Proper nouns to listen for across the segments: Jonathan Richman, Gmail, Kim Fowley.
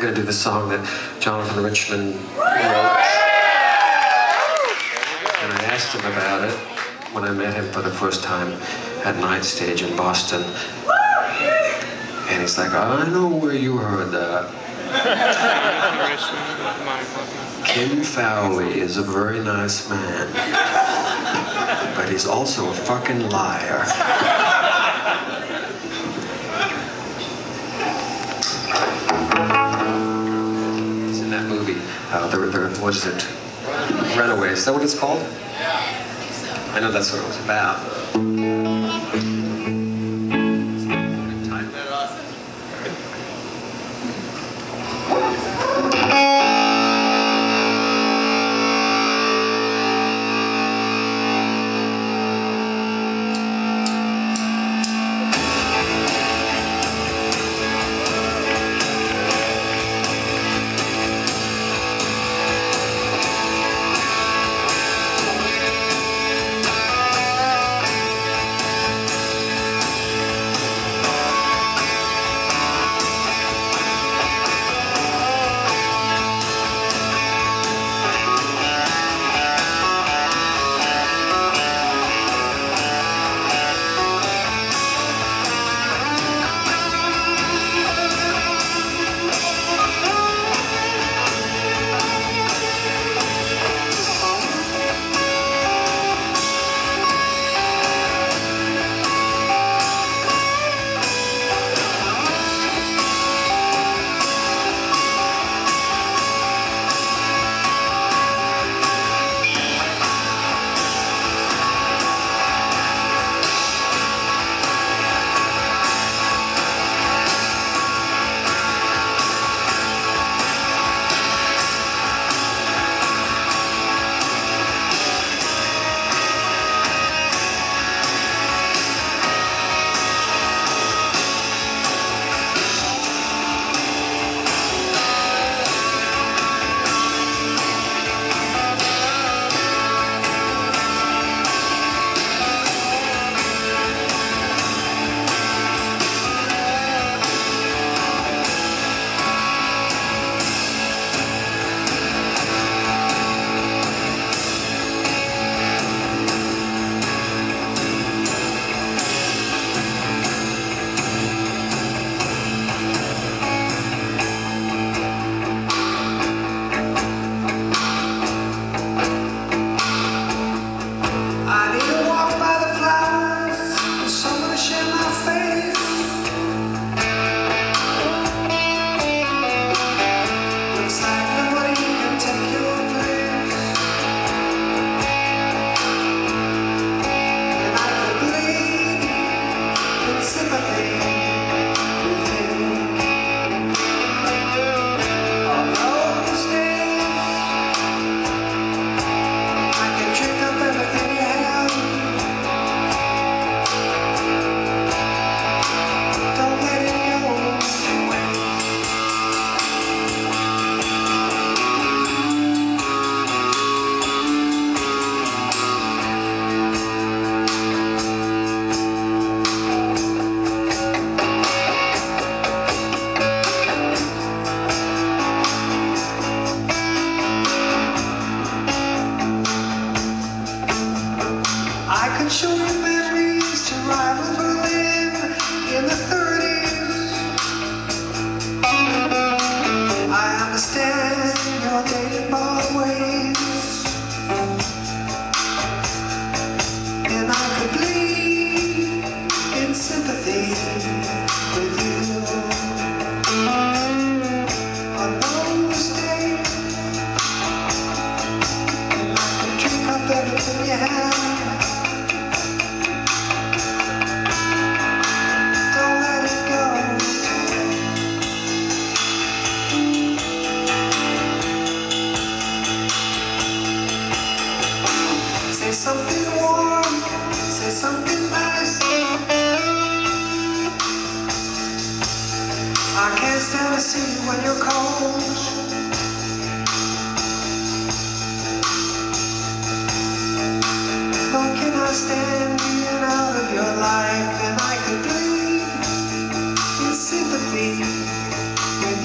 we're going to do the song that Jonathan Richman wrote. And I asked him about it when I met him for the first time at Night Stage in Boston. And he's like, I know where you heard that. Kim Fowley is a very nice man, but he's also a fucking liar. It's in that movie. What is it? Runaways. Is that what it's called? I know that's what it was about. With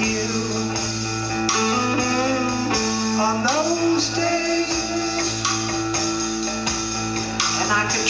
you. on those days, and I can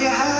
you have.